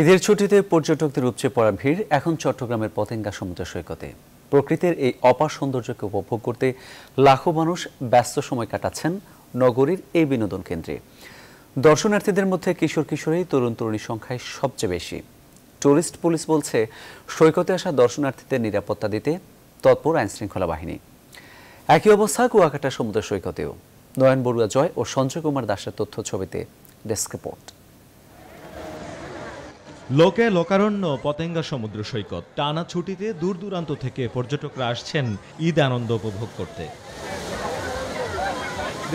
Either छुट्टी पर्यटक उपचे पड़ा भीड़ एखन चट्टग्रामेर पतेंगा समुद्र सैकते प्रकृतिर एई अपार सौंदर्य के उपभोग करते लाखो मानुष व्यस्त समय काटाच्छेन नगरीर एई बिनोदन केंद्रे। दर्शनार्थीदेर मध्ये किशोर किशोरी तरुण तरुणी संख्याय सबचेये बेशी। टूरिस्ट पुलिस बोलছে সৈকতে আসা দর্শনার্থীদের নিরাপত্তা দিতে তৎপর আইন শৃঙ্খলা বাহিনী। একই অবস্থা কুয়াকাটা সমুদ্র সৈকতেও। নয়ন বড়ুয়া জয় ও সঞ্জয় কুমার দাসের তথ্য ছবিতে ডেস্ক রিপোর্ট। লোকে লোকারণ্য পতেঙ্গা সমুদ্র সৈকত টানা ছুটিতে দূর দূরান্ত থেকে পর্যটকরা আসছেন ঈদ আনন্দ উপভোগ করতে।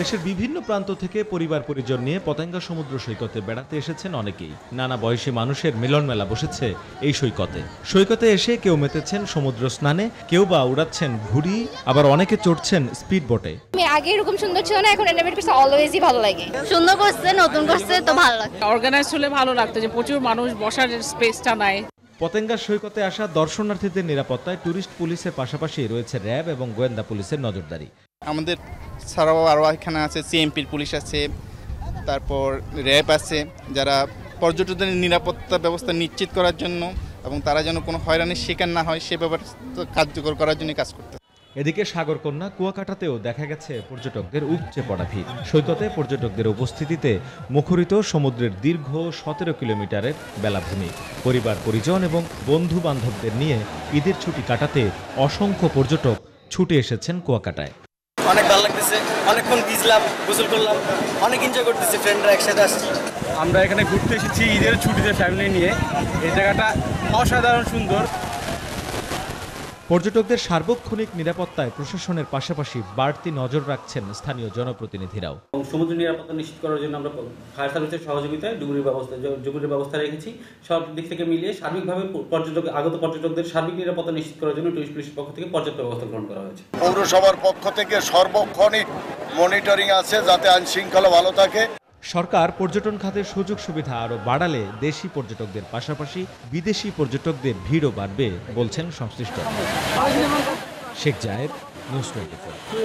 দেশের বিভিন্ন প্রান্ত থেকে পরিবার পরিজন নিয়ে পতেঙ্গা সমুদ্র সৈকতে বেড়াতে এসেছেন অনেকেই। নানা বয়সী মানুষের মিলন মেলা বসেছে এই সৈকতে। সৈকতে এসে কেউ মেতেছেন সমুদ্র স্নানে, কেউ বা উড়াচ্ছেন ঘুড়ি, আবার অনেকে চড়ছেন স্পিড বোটে। আগে এরকম সুন্দর ছিল না, এখন এনিমেট করছে, অলওয়েজই ভালো লাগে। সুন্দর করছে, নতুন করছে, তো ভালো লাগছে। অর্গানাইজড হলে ভালো লাগতো যে প্রচুর মানুষ বসার স্পেসটা নাই। পতেঙ্গা সৈকতে আসা দর্শনার্থীদের নিরাপত্তায় টুরিস্ট পুলিশের পাশাপাশি রয়েছে র্যাব এবং গোয়েন্দা পুলিশের নজরদারি। আমাদের ছাড়াও আরও এখানে আছে সিএমপির পুলিশ আছে, তারপর র্যাব আছে, যারা পর্যটকদের নিরাপত্তা ব্যবস্থা নিশ্চিত করার জন্য এবং তারা যেন কোনো হয়রানির শিকার না হয় সে ব্যবস্থা কার্যকর করার জন্য কাজ করতে। এদিকে সাগরকন্যা কুয়াকাটাতেও দেখা গেছে পর্যটকদের উপচে পড়া ভিড়। সৈকতে পর্যটকদের উপস্থিতিতে মুখরিত সমুদ্রের দীর্ঘ 17 কিলোমিটারের বেলাভূমি। পরিবার পরিজন এবং বন্ধু বান্ধবদের নিয়ে ঈদের ছুটি কাটাতে অসংখ্য পর্যটক ছুটে এসেছেন কুয়াকাটায়। অনেক ভালো লাগতেছে, অনেকক্ষণ ভিজলাম, গোসল করলাম, অনেক এনজয় করতেছি, ফ্রেন্ডরা একসাথে আসছি। আমরা এখানে ঘুরতে এসেছি ঈদের ছুটিতে ফ্যামিলি নিয়ে। এই জায়গাটা অসাধারণ সুন্দর। পর্যটকদের সার্বক্ষণিক নিরাপত্তায় প্রশাসনের পাশাপাশি বাড়তি নজর রাখছেন স্থানীয় জনপ্রতিনিধিরাও। সমুদ্র নিরাপত্তা নিশ্চিত করার জন্য আমরা ফায়ার সার্ভিসের সহযোগিতায় ডুবুরির ব্যবস্থা রেখেছি। সব দিক থেকে মিলিয়ে সার্বিকভাবে আগত পর্যটকদের সার্বিক নিরাপত্তা নিশ্চিত করার জন্য টুরিস্ট পুলিশের পক্ষ থেকে পর্যাপ্ত ব্যবস্থা গ্রহণ করা হয়েছে। পৌরসভার পক্ষ থেকে সর্বক্ষণিক মনিটরিং আছে যাতে আইন শৃঙ্খলা ভালো থাকে। সরকার পর্যটন খাতের সুযোগ সুবিধা আরও বাড়ালে দেশি পর্যটকদের পাশাপাশি বিদেশি পর্যটকদের ভিড়ও বাড়বে বলছেন সংশ্লিষ্ট। শেখ জায়েদ, নিউজ 24।